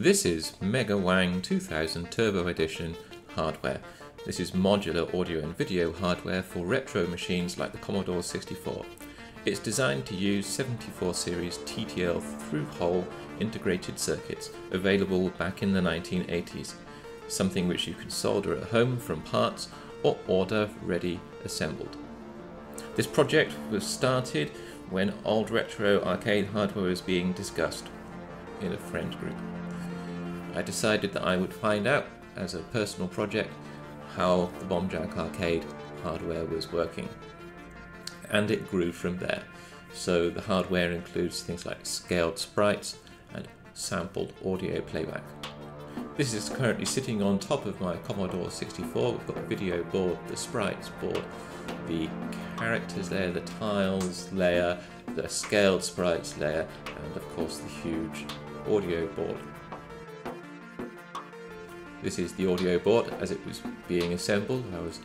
This is MegaWang 2000 Turbo Edition hardware. This is modular audio and video hardware for retro machines like the Commodore 64. It's designed to use 74 series TTL through-hole integrated circuits available back in the 1980s, something which you can solder at home from parts or order ready assembled. This project was started when old retro arcade hardware was being discussed in a friend group. I decided that I would find out as a personal project how the Bomb Jack arcade hardware was working. And it grew from there. So the hardware includes things like scaled sprites and sampled audio playback. This is currently sitting on top of my Commodore 64. We've got the video board, the sprites board, the characters layer, the tiles layer, the scaled sprites layer, and of course the huge audio board. This is the audio board as it was being assembled. I was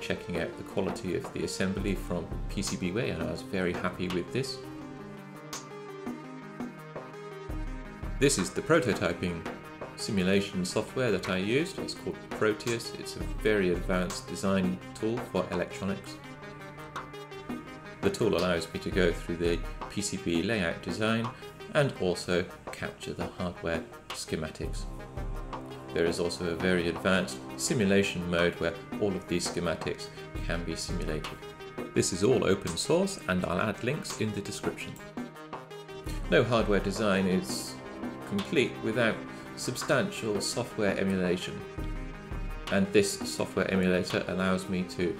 checking out the quality of the assembly from PCBWay, and I was very happy with this. This is the prototyping simulation software that I used. It's called Proteus. It's a very advanced design tool for electronics. The tool allows me to go through the PCB layout design and also capture the hardware schematics. There is also a very advanced simulation mode where all of these schematics can be simulated. This is all open source, and I'll add links in the description. No hardware design is complete without substantial software emulation, and this software emulator allows me to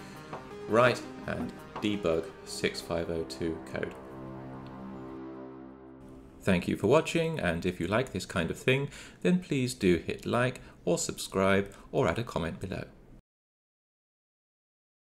write and debug 6502 code. Thank you for watching, and if you like this kind of thing, then please do hit like or subscribe or add a comment below.